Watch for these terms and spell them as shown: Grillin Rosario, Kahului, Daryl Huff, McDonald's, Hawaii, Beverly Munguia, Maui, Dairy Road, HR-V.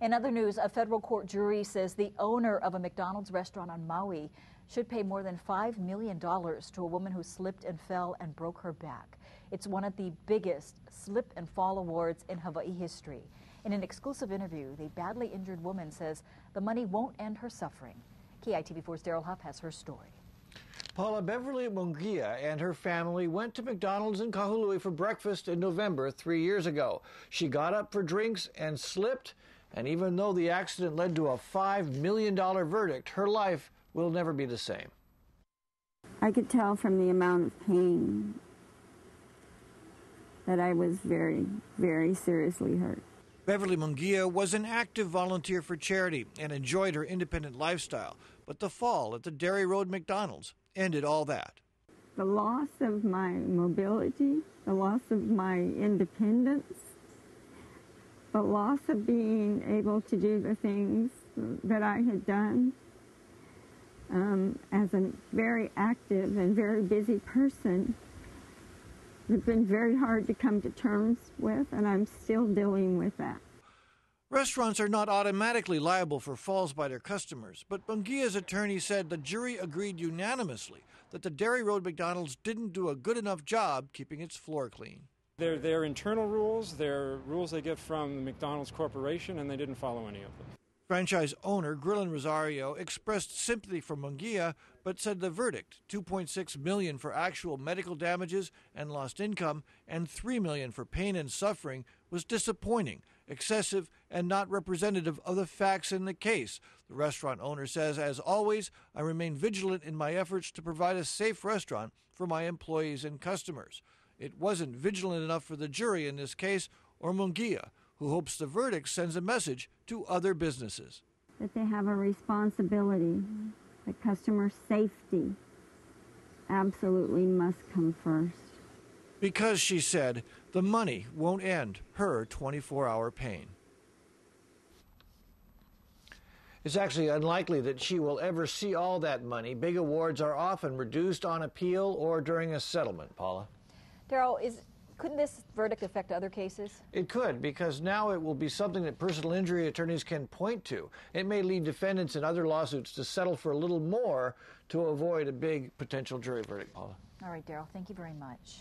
In other news, a federal court jury says the owner of a McDonald's restaurant on Maui should pay more than $5 million to a woman who slipped and fell and broke her back. It's one of the biggest slip and fall awards in Hawaii history. In an exclusive interview, the badly injured woman says the money won't end her suffering. KITV4's Daryl Huff has her story. Paula, Beverly Munguia and her family went to McDonald's in Kahului for breakfast in November 3 years ago. She got up for drinks and slipped, and even though the accident led to a $5 million verdict, her life will never be the same. I could tell from the amount of pain that I was very, very seriously hurt. Beverly Munguia was an active volunteer for charity and enjoyed her independent lifestyle, but the fall at the Dairy Road McDonald's ended all that. The loss of my mobility, the loss of my independence, the loss of being able to do the things that I had done as a very active and very busy person, it's been very hard to come to terms with, and I'm still dealing with that. Restaurants are not automatically liable for falls by their customers, but Munguia's attorney said the jury agreed unanimously that the Dairy Road McDonald's didn't do a good enough job keeping its floor clean. They're internal rules, they're rules they get from the McDonald's Corporation, and they didn't follow any of them. Franchise owner Grillin Rosario expressed sympathy for Munguia, but said the verdict, $2.6 million for actual medical damages and lost income, and $3 million for pain and suffering, was disappointing, excessive, and not representative of the facts in the case. The restaurant owner says, as always, I remain vigilant in my efforts to provide a safe restaurant for my employees and customers. It wasn't vigilant enough for the jury in this case, or Munguia, who hopes the verdict sends a message to other businesses. That they have a responsibility, that customer safety absolutely must come first. Because, she said, the money won't end her 24-hour pain. It's actually unlikely that she will ever see all that money. Big awards are often reduced on appeal or during a settlement, Paula. Daryl, couldn't this verdict affect other cases? It could, because now it will be something that personal injury attorneys can point to. It may lead defendants in other lawsuits to settle for a little more to avoid a big potential jury verdict, Paula. All right, Daryl, thank you very much.